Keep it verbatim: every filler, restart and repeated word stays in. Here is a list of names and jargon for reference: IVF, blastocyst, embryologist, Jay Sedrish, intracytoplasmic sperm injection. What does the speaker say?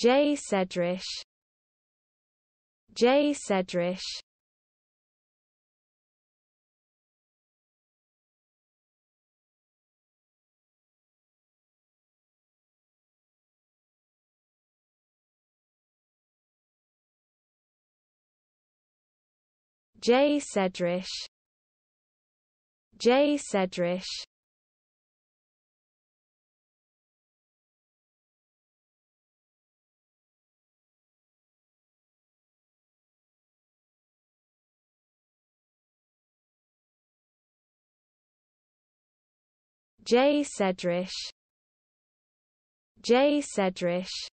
Jay Sedrish, Jay Sedrish. Jay Sedrish, Jay Sedrish. Jay Sedrish, Jay Sedrish.